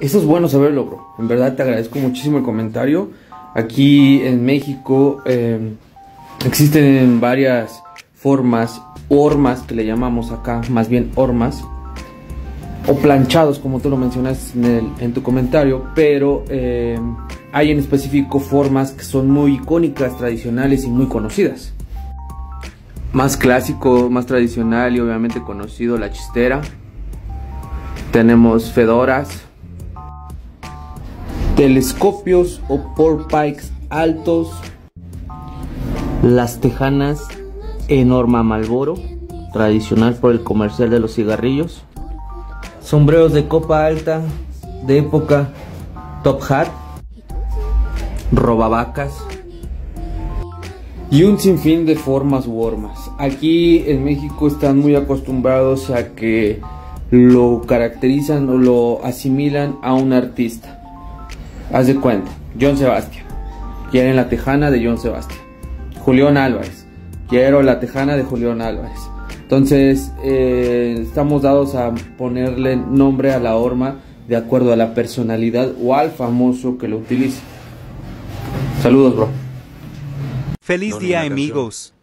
Eso es bueno saberlo, bro. En verdad te agradezco muchísimo el comentario. Aquí en México existen varias formas, hormas que le llamamos acá, más bien hormas, o planchados, como tú lo mencionas en tu comentario, pero hay en específico formas que son muy icónicas, tradicionales y muy conocidas. Más clásico, más tradicional y obviamente conocido, la chistera. Tenemos fedoras, telescopios o porpikes altos, las tejanas en horma Marlboro, tradicional por el comercial de los cigarrillos, sombreros de copa alta de época, top hat, robavacas y un sinfín de formas u hormas. Aquí en México están muy acostumbrados a que lo caracterizan o lo asimilan a un artista. Haz de cuenta, John Sebastián, quieren la tejana de John Sebastián. Julión Álvarez, quiero la tejana de Julión Álvarez. Entonces estamos dados a ponerle nombre a la horma de acuerdo a la personalidad o al famoso que lo utilice. Saludos, bro. Feliz día, amigos.